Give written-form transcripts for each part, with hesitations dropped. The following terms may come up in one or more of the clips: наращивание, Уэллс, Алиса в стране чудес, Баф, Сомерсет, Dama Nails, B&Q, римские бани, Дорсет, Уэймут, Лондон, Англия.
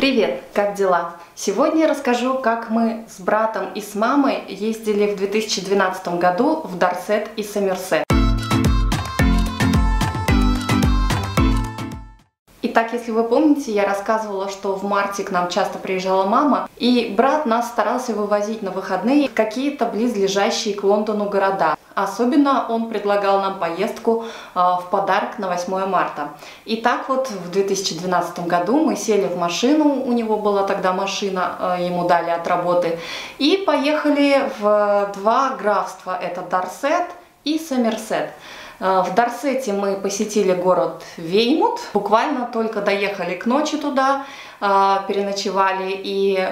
Привет! Как дела? Сегодня я расскажу, как мы с братом и с мамой ездили в 2012 году в Дорсет и Сомерсет. Итак, если вы помните, я рассказывала, что в марте к нам часто приезжала мама, и брат нас старался вывозить на выходные в какие-то близлежащие к Лондону города. Особенно он предлагал нам поездку в подарок на 8 марта. И так вот в 2012 году мы сели в машину, у него была тогда машина, ему дали от работы, и поехали в два графства, это Дорсет и Сомерсет. В Дорсете мы посетили город Уэймут, буквально только доехали к ночи туда, переночевали и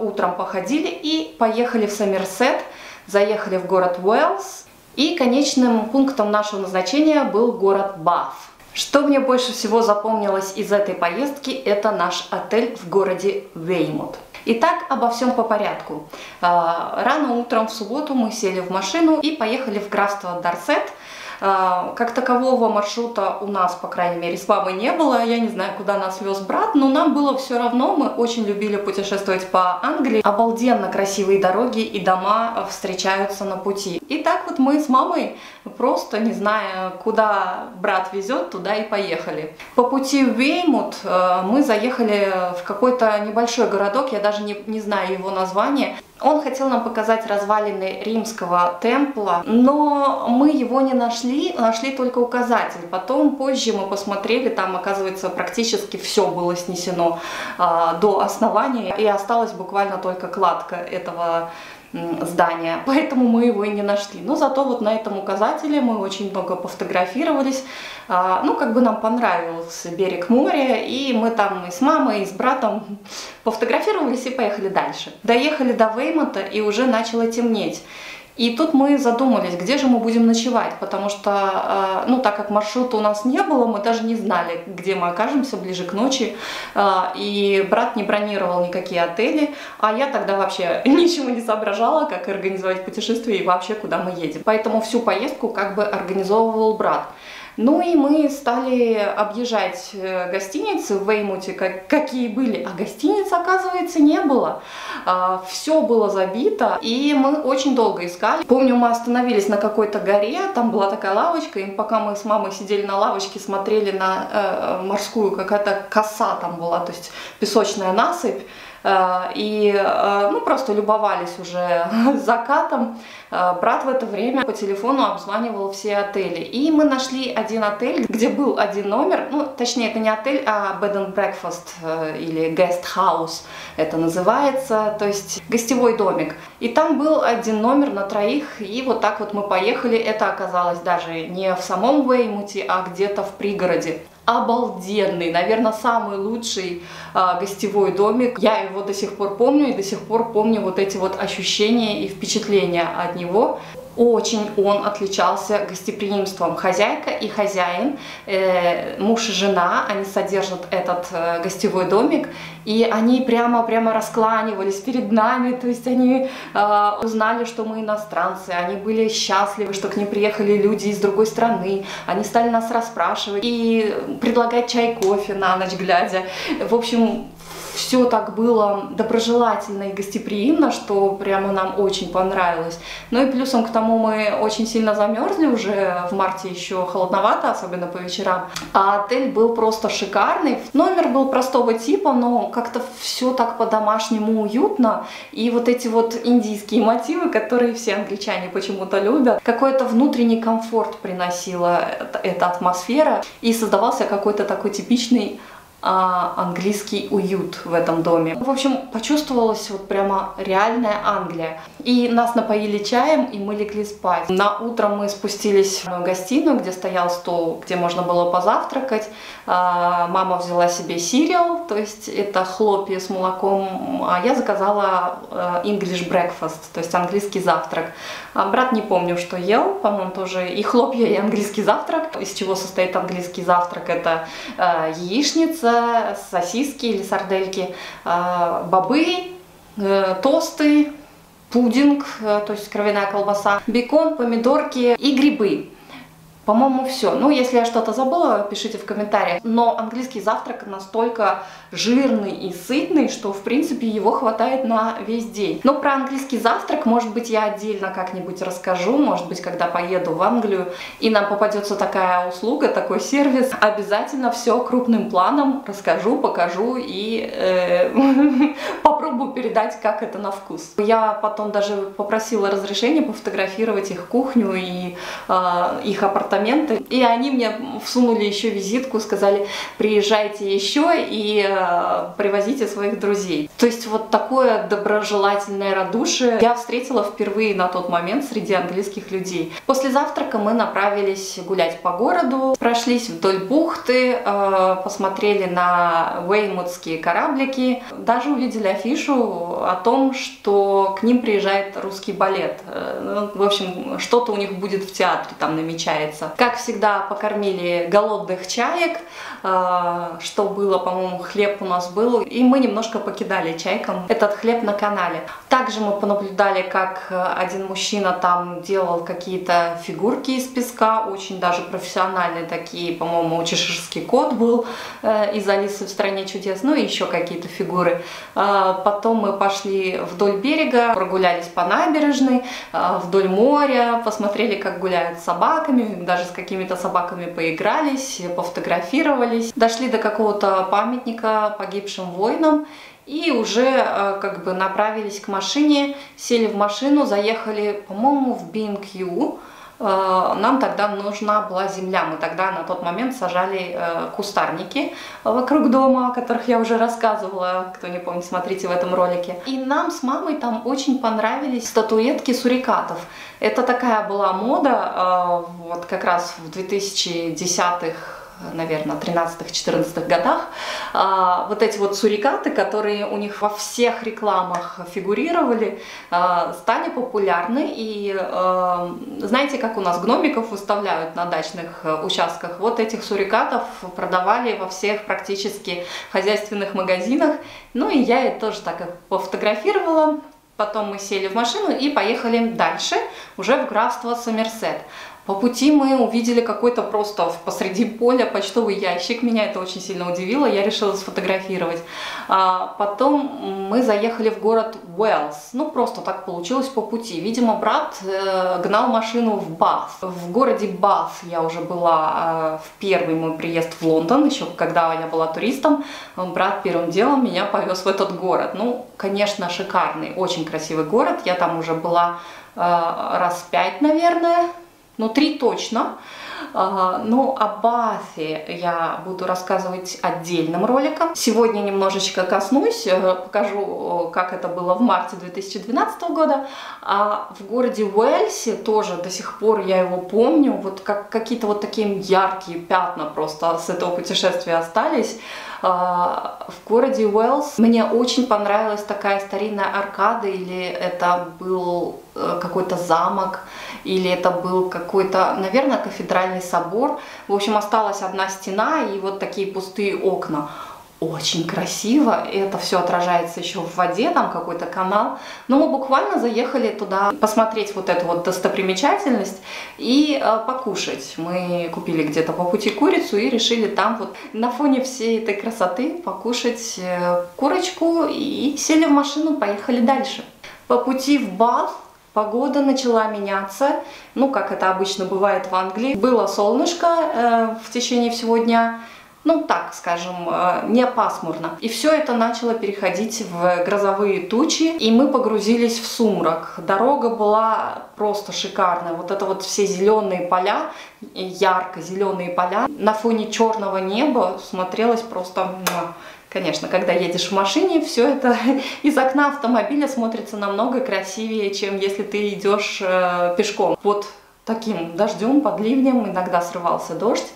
утром походили, и поехали в Сомерсет, заехали в город Уэллс, и конечным пунктом нашего назначения был город Баф. Что мне больше всего запомнилось из этой поездки, это наш отель в городе Уэймут. Итак, обо всем по порядку. Рано утром в субботу мы сели в машину и поехали в графство Дорсет. Как такового маршрута у нас, по крайней мере, с мамой не было. Я не знаю, куда нас вез брат, но нам было все равно. Мы очень любили путешествовать по Англии. Обалденно красивые дороги и дома встречаются на пути. И так вот мы с мамой, просто не зная, куда брат везет, туда и поехали. По пути в Уэймут мы заехали в какой-то небольшой городок, я даже не знаю его название. Он хотел нам показать развалины римского темпла, но мы его не нашли, нашли только указатель. Потом, позже мы посмотрели, там, оказывается, практически все было снесено до основания, и осталась буквально только кладка этого здания, поэтому мы его и не нашли. Но зато вот на этом указателе мы очень много пофотографировались. Ну, как бы нам понравился берег моря, и мы там и с мамой, и с братом пофотографировались и поехали дальше. Доехали до Уэймута, и уже начало темнеть. И тут мы задумались, где же мы будем ночевать, потому что, ну, так как маршрута у нас не было, мы даже не знали, где мы окажемся ближе к ночи, и брат не бронировал никакие отели, а я тогда вообще ничего не соображала, как организовать путешествие и вообще, куда мы едем. Поэтому всю поездку как бы организовывал брат. Ну и мы стали объезжать гостиницы в Уэймуте, какие были, а гостиниц, оказывается, не было. Все было забито, и мы очень долго искали. Помню, мы остановились на какой-то горе, там была такая лавочка, и пока мы с мамой сидели на лавочке, смотрели на морскую, какая-то коса там была, то есть песочная насыпь, и ну, просто любовались уже закатом. Брат в это время по телефону обзванивал все отели. И мы нашли один отель, где был один номер, ну, точнее, это не отель, а bed and breakfast или guest house это называется, то есть гостевой домик. И там был один номер на троих, и вот так вот мы поехали. Это оказалось даже не в самом Уэймуте, а где-то в пригороде. Обалденный, наверное, самый лучший гостевой домик. Я его до сих пор помню, и до сих пор помню вот эти вот ощущения и впечатления от него. Очень он отличался гостеприимством. Хозяйка и хозяин, муж и жена, они содержат этот гостевой домик, и они прямо раскланивались перед нами, то есть они узнали, что мы иностранцы, они были счастливы, что к ним приехали люди из другой страны, они стали нас расспрашивать и предлагать чай, кофе на ночь глядя. В общем, все так было доброжелательно и гостеприимно, что прямо нам очень понравилось. Ну и плюсом к тому мы очень сильно замерзли, уже в марте еще холодновато, особенно по вечерам. А отель был просто шикарный. Номер был простого типа, но как-то все так по-домашнему уютно. И вот эти вот индийские мотивы, которые все англичане почему-то любят, какой-то внутренний комфорт приносила эта атмосфера. И создавался какой-то такой типичный английский уют в этом доме. В общем, почувствовалась вот прямо реальная Англия. И нас напоили чаем, и мы легли спать. На утро мы спустились в гостиную, где стоял стол, где можно было позавтракать. Мама взяла себе сириал, то есть это хлопья с молоком, а я заказала English breakfast, то есть английский завтрак. Брат не помню, что ел, по-моему, тоже и хлопья, и английский завтрак. Из чего состоит английский завтрак? Это яичница, сосиски или сардельки, бобы, тосты, пудинг, то есть кровяная колбаса, бекон, помидорки и грибы. По-моему, все. Ну, если я что-то забыла, пишите в комментариях. Но английский завтрак настолько жирный и сытный, что, в принципе, его хватает на весь день. Но про английский завтрак, может быть, я отдельно как-нибудь расскажу. Может быть, когда поеду в Англию и нам попадется такая услуга, такой сервис, обязательно все крупным планом расскажу, покажу и попробую передать, как это на вкус. Я потом даже попросила разрешения пофотографировать их кухню и их апартаменты. И они мне всунули еще визитку, сказали, приезжайте еще и привозите своих друзей. То есть вот такое доброжелательное радушие я встретила впервые на тот момент среди английских людей. После завтрака мы направились гулять по городу, прошлись вдоль бухты, посмотрели на уэймутские кораблики, даже увидели афишу о том, что к ним приезжает русский балет. В общем, что-то у них будет в театре, там намечается. Как всегда, покормили голодных чаек, что было, по-моему, хлеб у нас был, и мы немножко покидали чайкам этот хлеб на канале. Также мы понаблюдали, как один мужчина там делал какие-то фигурки из песка, очень даже профессиональные такие, по-моему, чеширский кот был из «Алисы в стране чудес», ну и еще какие-то фигуры. Потом мы пошли вдоль берега, прогулялись по набережной, вдоль моря, посмотрели, как гуляют с собаками, даже с какими-то собаками поигрались, пофотографировались. Дошли до какого-то памятника погибшим воинам. И уже как бы направились к машине, сели в машину, заехали, по-моему, в B&Q. Нам тогда нужна была земля. Мы тогда на тот момент сажали кустарники вокруг дома, о которых я уже рассказывала. Кто не помнит, смотрите в этом ролике. И нам с мамой там очень понравились статуэтки сурикатов. Это такая была мода вот как раз в 2010-х, наверное, 13-14 годах, вот эти вот сурикаты, которые у них во всех рекламах фигурировали, стали популярны. И знаете, как у нас гномиков выставляют на дачных участках, вот этих сурикатов продавали во всех практически хозяйственных магазинах. Ну и я это тоже так пофотографировала. Потом мы сели в машину и поехали дальше, уже в графство Сомерсет. По пути мы увидели какой-то просто посреди поля почтовый ящик. Меня это очень сильно удивило, я решила сфотографировать. Потом мы заехали в город Уэллс. Ну, просто так получилось по пути. Видимо, брат гнал машину в Баф. В городе Баф я уже была в первый мой приезд в Лондон, еще когда я была туристом. Брат первым делом меня повез в этот город. Ну, конечно, шикарный, очень красивый город. Я там уже была раз 5, наверное. Ну, 3 точно. Ну, о Бафе я буду рассказывать отдельным роликом. Сегодня немножечко коснусь, покажу, как это было в марте 2012 года. А в городе Уэльсе тоже до сих пор я его помню. Вот как какие-то вот такие яркие пятна просто с этого путешествия остались. В городе Уэллс мне очень понравилась такая старинная аркада, или это был какой-то замок, или это был какой-то, наверное, кафедральный собор. В общем, осталась одна стена и вот такие пустые окна. Очень красиво, это все отражается еще в воде, там какой-то канал. Но мы буквально заехали туда посмотреть вот эту вот достопримечательность и покушать. Мы купили где-то по пути курицу и решили там вот на фоне всей этой красоты покушать курочку и сели в машину, поехали дальше. По пути в Баф погода начала меняться, ну как это обычно бывает в Англии. Было солнышко в течение всего дня. Ну, так скажем, не пасмурно. И все это начало переходить в грозовые тучи, и мы погрузились в сумрак. Дорога была просто шикарная. Вот это вот все зеленые поля, ярко-зеленые поля, на фоне черного неба смотрелось просто... Конечно, когда едешь в машине, все это из окна автомобиля смотрится намного красивее, чем если ты идешь пешком. Вот таким дождем, под ливнем, иногда срывался дождь.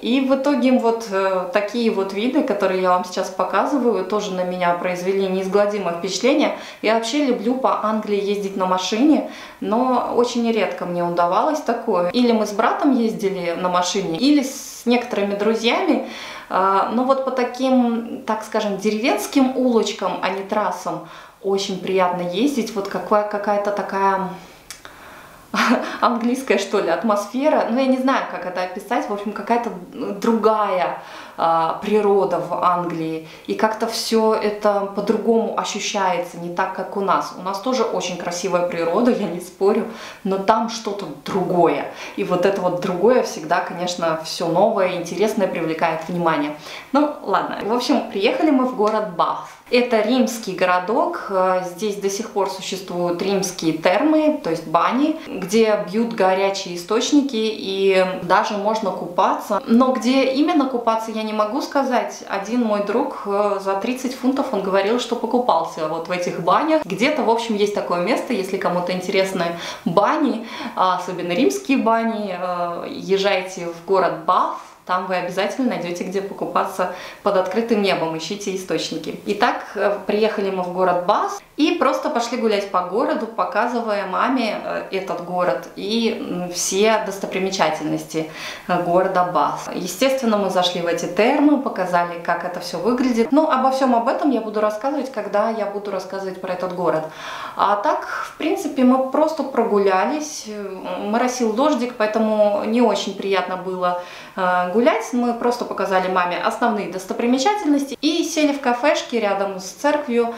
И в итоге вот такие вот виды, которые я вам сейчас показываю, тоже на меня произвели неизгладимое впечатление. Я вообще люблю по Англии ездить на машине, но очень редко мне удавалось такое. Или мы с братом ездили на машине, или с некоторыми друзьями. Но вот по таким, так скажем, деревенским улочкам, а не трассам, очень приятно ездить. Вот какая-то такая... английская, что ли, атмосфера. Ну, я не знаю, как это описать. В общем, какая-то другая природа в Англии. И как-то все это по-другому ощущается, не так, как у нас. У нас тоже очень красивая природа, я не спорю, но там что-то другое. И вот это вот другое всегда, конечно, все новое, интересное привлекает внимание. Ну, ладно. В общем, приехали мы в город Баф. Это римский городок, здесь до сих пор существуют римские термы, то есть бани, где бьют горячие источники и даже можно купаться. Но где именно купаться, я не могу сказать. Один мой друг за 30 фунтов, он говорил, что покупался вот в этих банях. Где-то, в общем, есть такое место, если кому-то интересны бани, особенно римские бани, езжайте в город Баф. Там вы обязательно найдете, где покупаться под открытым небом, ищите источники. Итак, приехали мы в город Баф и просто пошли гулять по городу, показывая маме этот город и все достопримечательности города Баф. Естественно, мы зашли в эти термы, показали, как это все выглядит. Но обо всем об этом я буду рассказывать, когда я буду рассказывать про этот город. А так, в принципе, мы просто прогулялись. Моросил дождик, поэтому не очень приятно было гулять. Мы просто показали маме основные достопримечательности и сели в кафешке рядом с церковью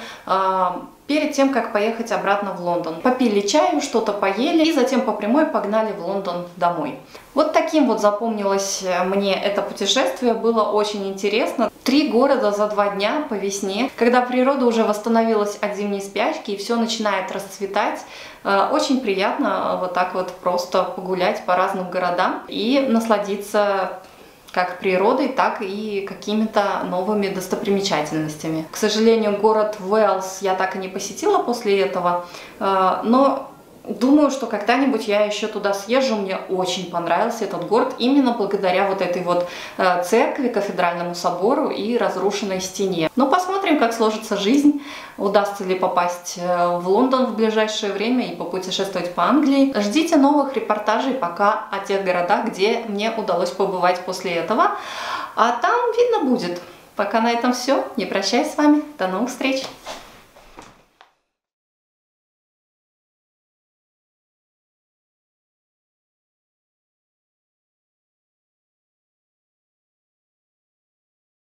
перед тем, как поехать обратно в Лондон. Попили чаю, что-то поели и затем по прямой погнали в Лондон домой. Вот таким вот запомнилось мне это путешествие, было очень интересно. 3 города за 2 дня по весне, когда природа уже восстановилась от зимней спячки и все начинает расцветать. Очень приятно вот так вот просто погулять по разным городам и насладиться как природой, так и какими-то новыми достопримечательностями. К сожалению, город Уэллс я так и не посетила после этого, но думаю, что когда-нибудь я еще туда съезжу, мне очень понравился этот город, именно благодаря вот этой вот церкви, кафедральному собору и разрушенной стене. Но посмотрим, как сложится жизнь, удастся ли попасть в Лондон в ближайшее время и попутешествовать по Англии. Ждите новых репортажей пока о тех городах, где мне удалось побывать после этого, а там видно будет. Пока на этом все, не прощаюсь с вами, до новых встреч!